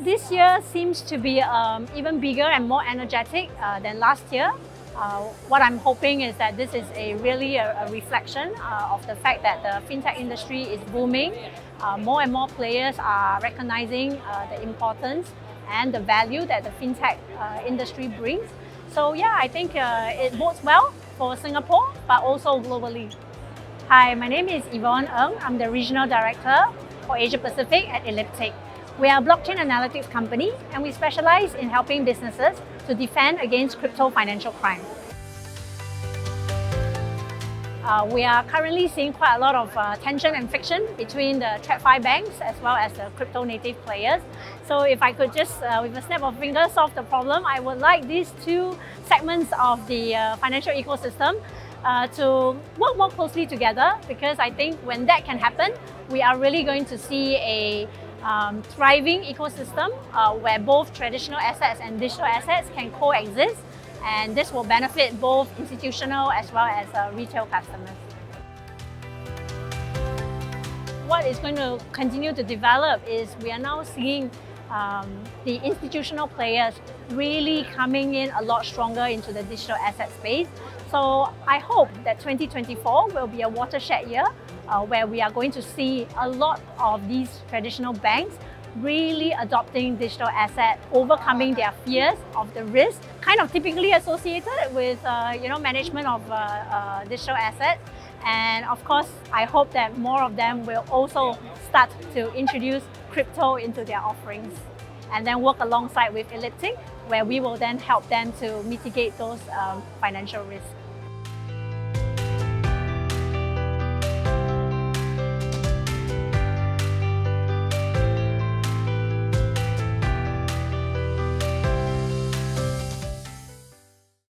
This year seems to be even bigger and more energetic than last year. What I'm hoping is that this is really a reflection of the fact that the fintech industry is booming. More and more players are recognizing the importance and the value that the fintech industry brings. So yeah, I think it bodes well for Singapore, but also globally. Hi, my name is Yvonne Ng. I'm the Regional Director for Asia Pacific at Elliptic. We are a blockchain analytics company, and we specialize in helping businesses to defend against crypto financial crime. We are currently seeing quite a lot of tension and friction between the TradFi banks as well as the crypto native players. So if I could just, with a snap of fingers, solve the problem, I would like these two segments of the financial ecosystem to work more closely together, because I think when that can happen, we are really going to see a thriving ecosystem where both traditional assets and digital assets can coexist, and this will benefit both institutional as well as retail customers. What is going to continue to develop is we are now seeing the institutional players really coming in a lot stronger into the digital asset space. So I hope that 2024 will be a watershed year where we are going to see a lot of these traditional banks really adopting digital assets, overcoming their fears of the risk, kind of typically associated with management of digital assets. And of course, I hope that more of them will also start to introduce crypto into their offerings, and then work alongside with Elliptic, where we will then help them to mitigate those financial risks.